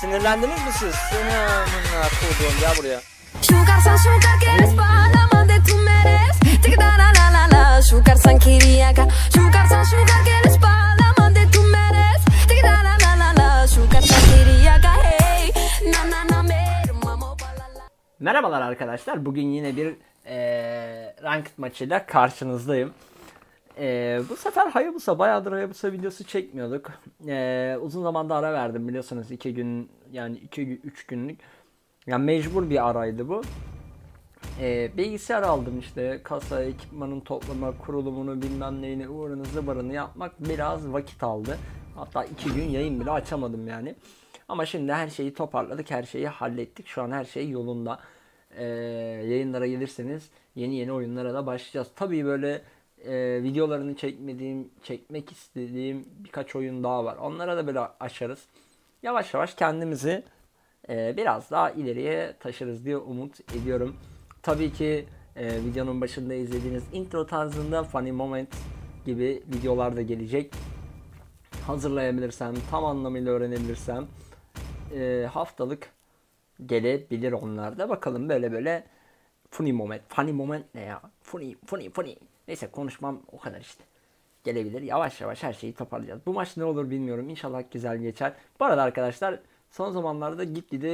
Sinirlendiniz mi siz? Seni amına koyduğum, gel buraya. Merhabalar arkadaşlar. Bugün yine bir ranked maçıyla karşınızdayım. Bu sefer Hayabusa, bayağıdır Hayabusa videosu çekmiyorduk. Uzun zamanda ara verdim biliyorsunuz, 2 gün yani 2-3 günlük. Yani mecbur bir araydı bu. Bilgisayar aldım işte, kasa, ekipmanın toplama, kurulumunu, bilmem neyini, uğrunu zıbarını yapmak biraz vakit aldı. Hatta 2 gün yayın bile açamadım yani. Ama şimdi her şeyi toparladık, her şeyi hallettik. Şu an her şey yolunda. Yayınlara gelirseniz yeni oyunlara da başlayacağız. Tabii böyle videolarını çekmek istediğim birkaç oyun daha var. Onlara da böyle açarız. Yavaş yavaş kendimizi biraz daha ileriye taşırız diye umut ediyorum. Tabii ki videonun başında izlediğiniz intro tarzında funny moment gibi videolar da gelecek. Hazırlayabilirsem, tam anlamıyla öğrenebilirsem haftalık gelebilir onlar da. Bakalım böyle funny moment ne ya? Funny. Neyse, konuşmam o kadar işte. Gelebilir. Yavaş yavaş her şeyi toparlayacağız. Bu maç ne olur bilmiyorum. İnşallah güzel geçer. Bu arada arkadaşlar, son zamanlarda gitgide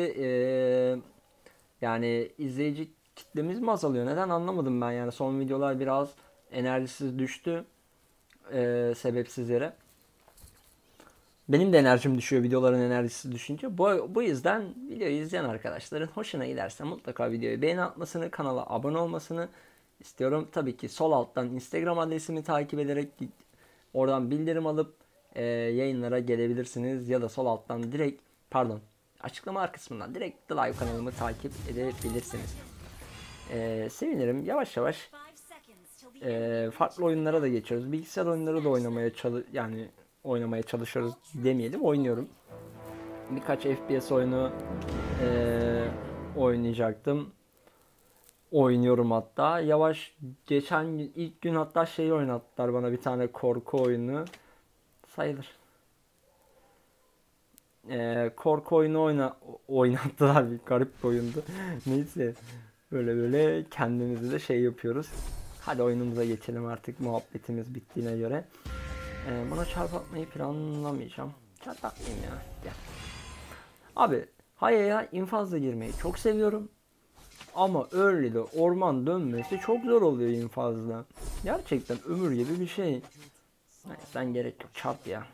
yani izleyici kitlemiz mi azalıyor? Neden anlamadım ben yani. Son videolar biraz enerjisiz düştü. Sebepsiz yere. Benim de enerjim düşüyor videoların enerjisi düşünce. Bu yüzden videoyu izleyen arkadaşların hoşuna giderse mutlaka videoyu beğeni atmasını, kanala abone olmasını istiyorum. Tabii ki sol alttan Instagram adresimi takip ederek oradan bildirim alıp yayınlara gelebilirsiniz. Ya da sol alttan direkt, pardon, açıklama kısmından direkt Dlive kanalımı takip edebilirsiniz. Sevinirim. Yavaş yavaş farklı oyunlara da geçiyoruz. Bilgisayar oyunları da oynamaya çalışıyoruz demeyelim, oynuyorum. Birkaç FPS oyunu oynayacaktım. Oynuyorum hatta. Yavaş geçen gün, ilk gün hatta şeyi oynattılar bana, bir tane korku oyunu sayılır. Korku oyunu oynattılar, bir garip bir oyundu. Neyse, böyle kendimizi de şey yapıyoruz. Hadi oyunumuza geçelim artık, muhabbetimiz bittiğine göre. Buna çarpatmayı planlamayacağım. Çarpatmayayım ya. Gel. Abi, Haya'ya infazla girmeyi çok seviyorum. Ama early'de orman dönmesi çok zor oluyor infazla. Gerçekten ömür gibi bir şey. Hayır, sen gerek yok. Çarp ya.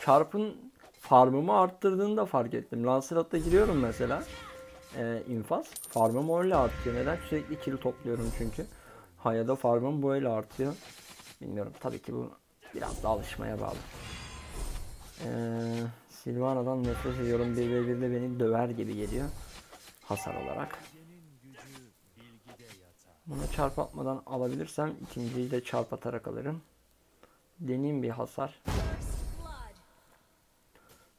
Çarpın farmımı arttırdığını da fark ettim. Lancelat'ta giriyorum mesela. İnfaz. Farmım öyle artıyor. Neden? Sürekli kill topluyorum çünkü. Haya'da farmım böyle artıyor. Bilmiyorum. Tabii ki bu biraz da alışmaya bağlı. Silvana'dan nefret ediyorum. 1v1'de beni döver gibi geliyor. Hasar olarak. Bunu çarpatmadan alabilirsem ikinciyi de çarpatarak alırım. Deneyim bir hasar.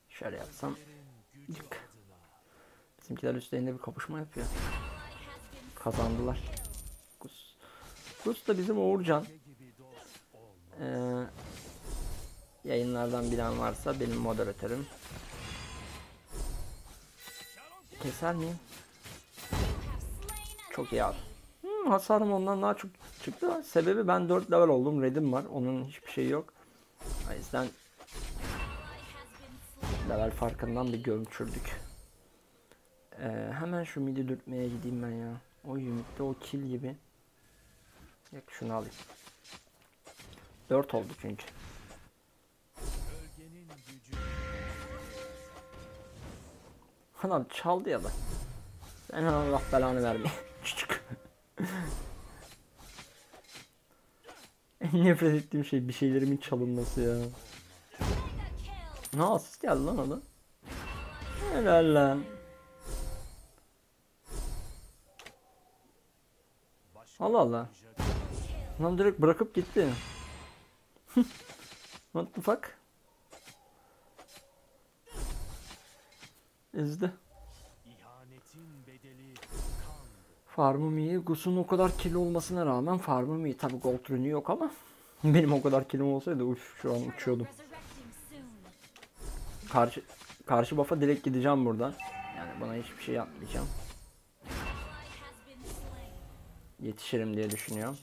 Şöyle yapsam. Yık. Bizimkiler üstlerinde bir kapışma yapıyor. Kazandılar. Gus da bizim Uğurcan. Yayınlardan bilen varsa benim moderatörüm. Keser miyim? Çok iyi abi. Hasarım ondan daha çok çıktı. Sebebi ben 4 level oldum. Red'im var. Onun hiçbir şeyi yok. O yüzden level farkından da gömçürdük. Hemen şu midi dürtmeye gideyim ben ya. O ümitte o kill gibi. Yok, şunu alayım. 4 oldu çünkü. Anam çaldı ya da. Sen Allah belanı vermeye. Küçük. En nefret ettiğim şey bir şeylerimin çalınması ya. Ne asist geldi lan adam. Helal lan. Allah Allah. Lan direkt bırakıp gitti. What the fuck? İzdi. Farmım iyi. Gus'un o kadar kilo olmasına rağmen farmım iyi. Tabi gold rünü yok ama benim o kadar kilom olsaydı uf, şu an uçuyordum. Karşı bafa direkt gideceğim buradan. Yani bana hiçbir şey yapmayacağım. Yetişirim diye düşünüyorum.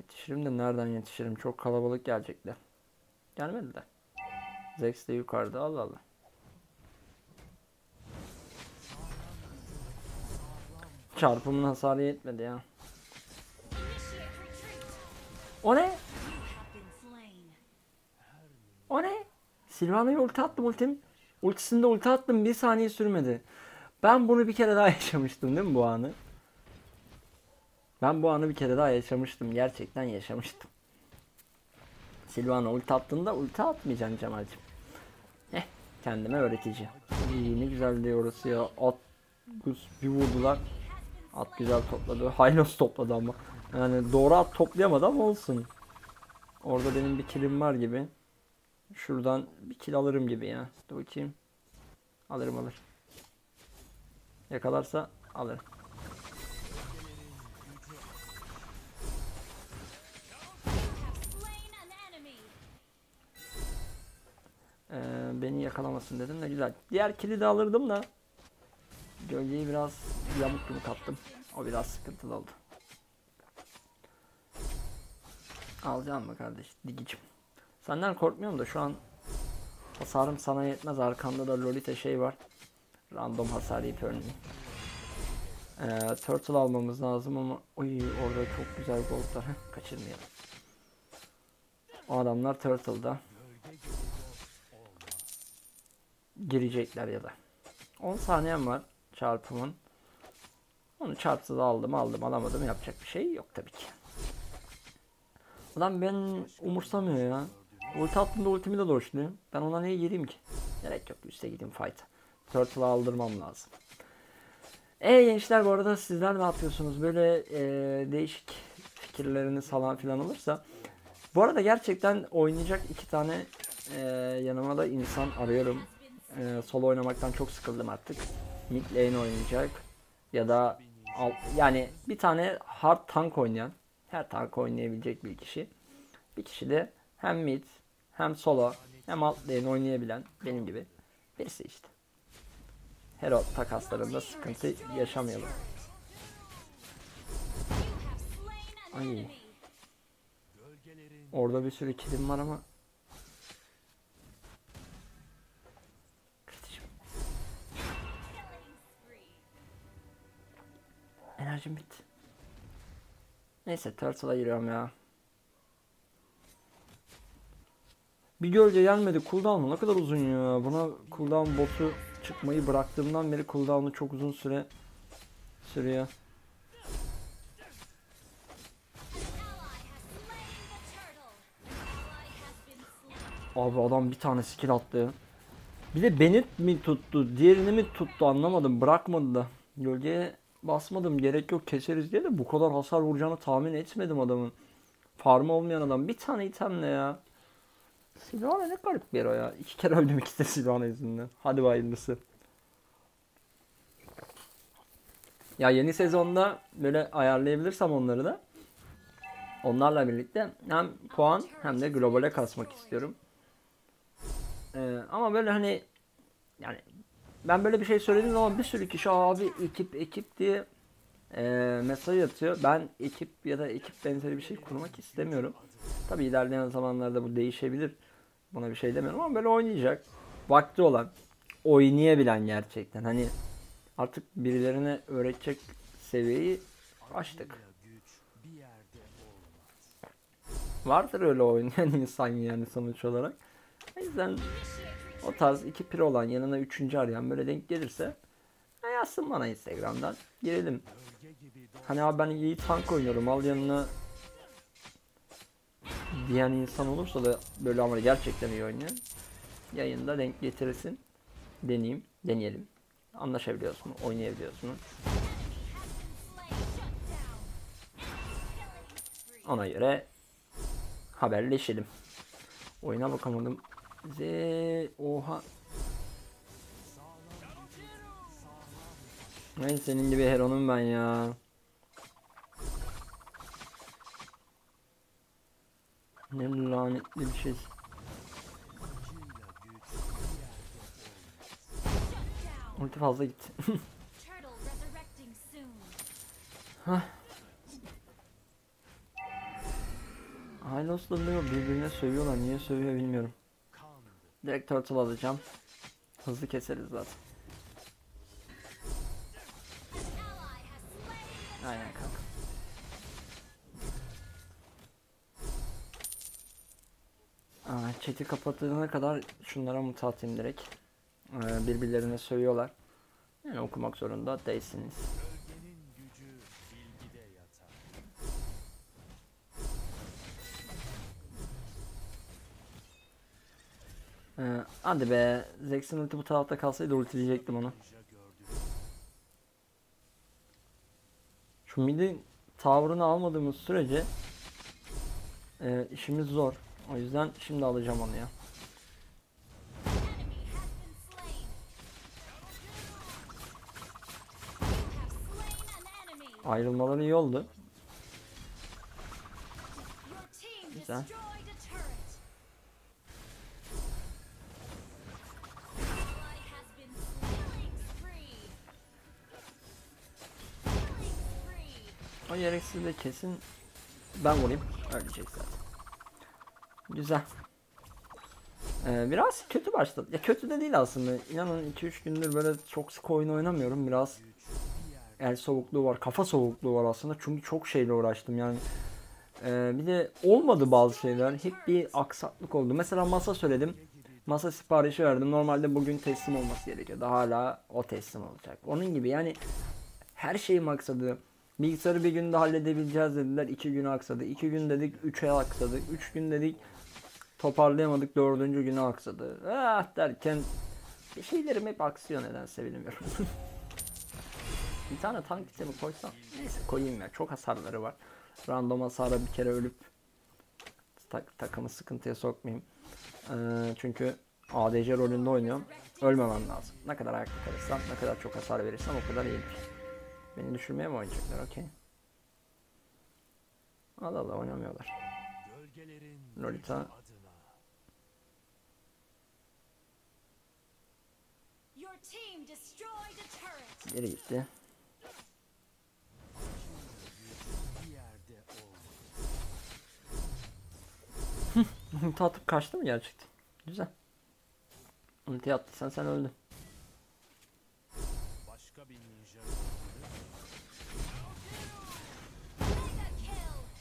Yetişirim de nereden yetişirim? Çok kalabalık gelecekler. Gelmedi de. Zex de yukarıda. Allah Allah. Çarpımın hasarı yetmedi ya. O ne? O ne? Silvana'ya ulti attım ultim. Ultisinde ulti attım, bir saniye sürmedi. Ben bunu bir kere daha yaşamıştım değil mi bu anı? Ben bu anı bir kere daha yaşamıştım. Gerçekten yaşamıştım. Silvana ulti attığında ulti atmayacaksın Cemal'cim. Heh, kendime öğretici. İyi, ne güzel diyor orası ya. At bir vurdular. At güzel topladı. Haylos topladı ama. Yani doğru at toplayamadı ama olsun. Orada benim bir kilim var gibi. Şuradan bir kill alırım gibi ya. Dur bakayım. Alırım alır. Yakalarsa alırım. Beni yakalamasın dedim de güzel. Diğer kili de alırdım da. Gölgeyi biraz yamuk gibi kattım. O biraz sıkıntılı oldu. Alacağım mı kardeş? Digicim. Senden korkmuyorum da şu an hasarım sana yetmez. Arkamda da Lolita şey var. Random hasar yiyip örneğin. Turtle almamız lazım ama oy, orada çok güzel goldlar. Kaçırmayalım. O adamlar Turtle'da. Girecekler ya da. 10 saniyem var çarpımın. Onu çarpsız aldım alamadım, yapacak bir şey yok tabii ki. Adam ben umursamıyor ya. Ulti attığımda ultimi de doşluyum. Ben ona niye gireyim ki? Gerek yok, üste gideyim fight'a. Turtle'ı aldırmam lazım. Gençler, bu arada sizler ne yapıyorsunuz? Böyle değişik fikirleriniz falan filan olursa. Bu arada gerçekten oynayacak iki tane yanıma da insan arıyorum. Solo oynamaktan çok sıkıldım artık. Mid lane oynayacak ya da alt, yani bir tane hard tank oynayan, her tank oynayabilecek bir kişi. Bir kişi de hem mid hem solo hem alt lane oynayabilen benim gibi birisi işte. Hero takaslarında sıkıntı yaşamayalım. Ay. Orada bir sürü kilim var ama enerjim bitti. Neyse Turtle'a giriyorum ya. Bir gölge gelmedi. Cooldown'u ne kadar uzun ya. Buna cooldown botu çıkmayı bıraktığımdan beri cooldown'u çok uzun süre sürüyor. Abi adam bir tane skill attı. Bir de beni mi tuttu, diğerini mi tuttu anlamadım. Bırakmadı da. Gölgeye basmadım, gerek yok keseriz diye de bu kadar hasar vuracağını tahmin etmedim adamın. Farmı olmayan adam bir tane itemle ya. Silvana ne garip bir yer o ya. İki kere öldüm, ikisi de Silvana yüzünden. Hadi bayılması. Ya yeni sezonda böyle ayarlayabilirsem onları da. Onlarla birlikte hem puan hem de globale kasmak istiyorum. Ama böyle hani yani ben böyle bir şey söylediğim zaman bir sürü kişi abi ekip diye mesaj atıyor. Ben ekip ya da ekip benzeri bir şey kurmak istemiyorum. Tabi ilerleyen zamanlarda bu değişebilir. Buna bir şey demiyorum ama böyle oynayacak. Vakti olan, oynayabilen gerçekten. Hani artık birilerine öğretecek seviyeyi açtık. Vardır öyle oynayan insan yani sonuç olarak. O yüzden o tarz iki pir olan yanına üçüncü arayan böyle denk gelirse yazsın bana Instagram'dan, girelim. Hani abi ben iyi tank oynuyorum al yanına diyen insan olursa da böyle ama gerçekten iyi oynuyor. Yayında denk getirirsin. Deneyelim. Anlaşabiliyorsun, oynayabiliyorsun. Ona göre haberleşelim. Oyuna bakamadım. Oha. Ben senin gibi heronum ben ya. Ne lanetli bir şey. Ulti fazla gitti. Hah. Hylos'la birbirine sövüyorlar. Niye sövüyor bilmiyorum. Direkt turtle alacağım. Hızlı keseriz zaten. Aynen kanka. Chat'i kapattığına kadar şunlara mutlu atayım direkt. Birbirlerine sövüyorlar. Yani okumak zorunda değilsiniz. Hadi be, Zex'in ulti bu tarafta kalsaydı ultileyecektim onu. Şu mid'in tavrını almadığımız sürece işimiz zor. O yüzden şimdi alacağım onu ya. Ayrılmaları iyi oldu. Güzel. O gereksiz de kesin ben vurayım. Ölecek zaten. Güzel. Biraz kötü başladı. Ya kötü de değil aslında. İnanın 2-3 gündür böyle çok sık oyun oynamıyorum. Biraz el soğukluğu var, kafa soğukluğu var aslında. Çünkü çok şeyle uğraştım yani. Bir de olmadı bazı şeyler. Hep bir aksaklık oldu. Mesela masa söyledim. Masa siparişi verdim. Normalde bugün teslim olması gerekiyordu. Hala o teslim olacak. Onun gibi yani her şeyin maksadı. Bilgisayarı bir günde halledebileceğiz dediler, 2 gün aksadı, 2 gün dedik, 3'e aksadı, 3 gün dedik, toparlayamadık, 4. güne aksadı. Ah derken bir şeylerim hep aksıyor nedense bilmiyorum. Bir tane tank itemi koysam, neyse koyayım ya, çok hasarları var. Random hasara bir kere ölüp takımı sıkıntıya sokmayayım. Çünkü ADC rolünde oynuyorum, ölmemem lazım. Ne kadar ayakta kalırsam, ne kadar çok hasar verirsem o kadar iyidir. Beni düşürmeye mi oynayacaklar? Okey. Allah Allah, oynamıyorlar. Lolita. Geri gitti. Ulti atıp kaçtı mı gerçekten? Güzel. Ulti attıysan sen öldün.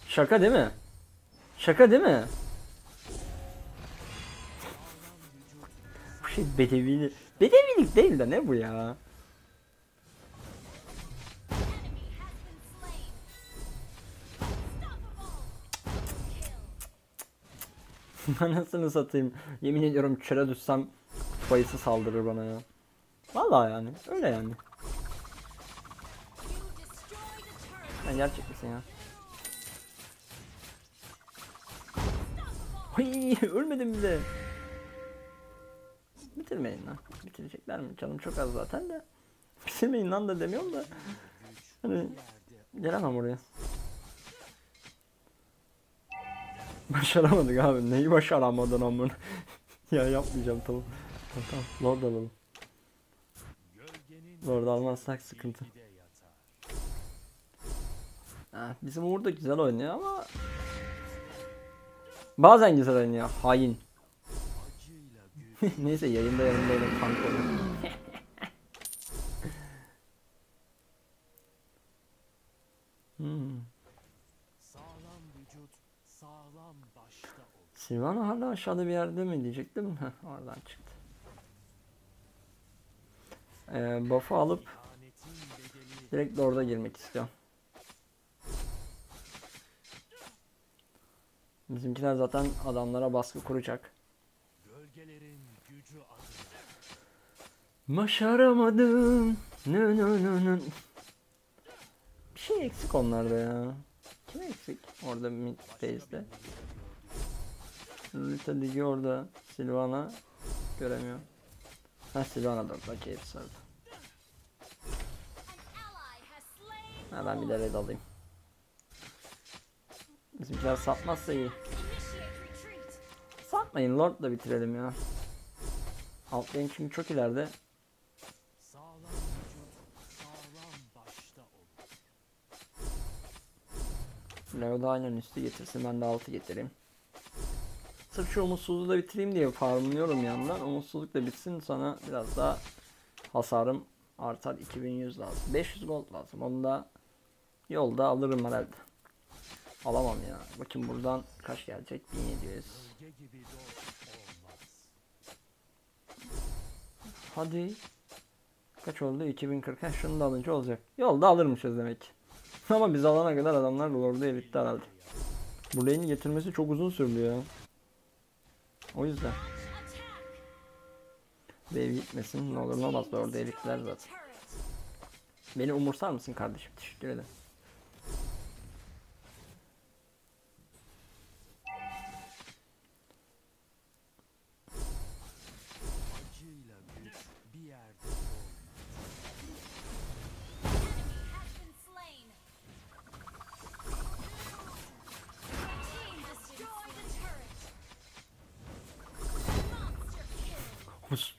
Şaka değil mi? Şaka değil mi? Bu şey bedevilik. Bedevilik değil de ne bu ya? Anasını satayım. Yemin ediyorum çöre düşsem kutup ayısı saldırır bana ya. Vallahi yani öyle yani. Sen gerçek misin ya? Hıyyy, ölmedim bile. Bitirmeyin lan. Bitirecekler mi? Canım çok az zaten de. Bitirmeyin lan da demiyorum da. Hani gelemem oraya. Başaramadık abi. Neyi başaramadın amına? Ya yapmayacağım, tamam. Tamam, Lord alalım. Lord almazsak sıkıntı. Bizim Uğur da güzel oynuyor ama bazen güzel oynuyor, hain. Neyse, yayında yanımdaydım, tank oynuyorum. Silvana hala aşağıda bir yerde mi diyecektim? Oradan çıktı. Buff'ı alıp direkt orada girmek istiyorum. Bizimkiler zaten adamlara baskı kuracak. Başaramadım. Bir şey eksik onlarda ya. Kim eksik? Orada mid base'de. Lolita Ligi orada. Silvana göremiyor. Ha, Silvana da orada. Keyif sardı. Ha, ben bir level alayım. Bizimkiler satmazsa iyi. Satmayın, Lord'la bitirelim ya. Alt lane çünkü çok ileride. Level'da aynen üstü getirsin, ben de altı getireyim. Sırf şu umutsuzluğu da bitireyim diye farmlıyorum yandan. Umutsuzluk da bitsin, sonra biraz daha hasarım artar. 2100 lazım, 500 gold lazım, onu da yolda alırım herhalde. Alamam ya. Bakın buradan kaç gelecek? 1700. Hadi. Kaç oldu? 2040. Heh, şunu da alınca olacak. Yolda alırmışız demek. Ama biz alana kadar adamlar orada eritti herhalde. Bu lane'i getirmesi çok uzun sürdü ya. O yüzden. Wave gitmesin. Ne olur ne olmaz da orada erittiler zaten. Beni umursar mısın kardeşim? Teşekkür ederim.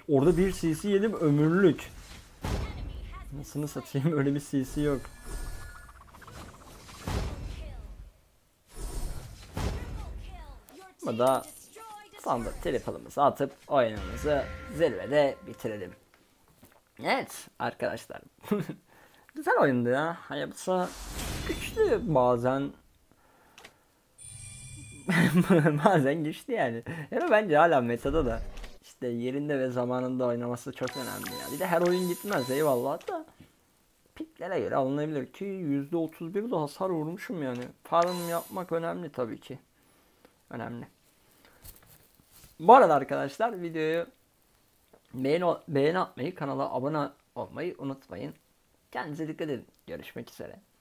Orada bir CC yedim ömürlük. Nasılını satayım, öyle bir CC yok. Ama daha standart telefonumuzu atıp oyunumuzu zirvede bitirelim. Evet arkadaşlar. Güzel oyundu ya. Hayabusa güçlü bazen. Bazen güçlü yani. Ama bence hala metada da. Yerinde ve zamanında oynaması çok önemli ya. Bir de her oyun gitmez eyvallah da piklere göre alınabilir ki %31 de hasar vurmuşum yani. Farm yapmak önemli tabii ki. Önemli. Bu arada arkadaşlar videoyu beğeni atmayı, kanala abone olmayı unutmayın. Kendinize dikkat edin. Görüşmek üzere.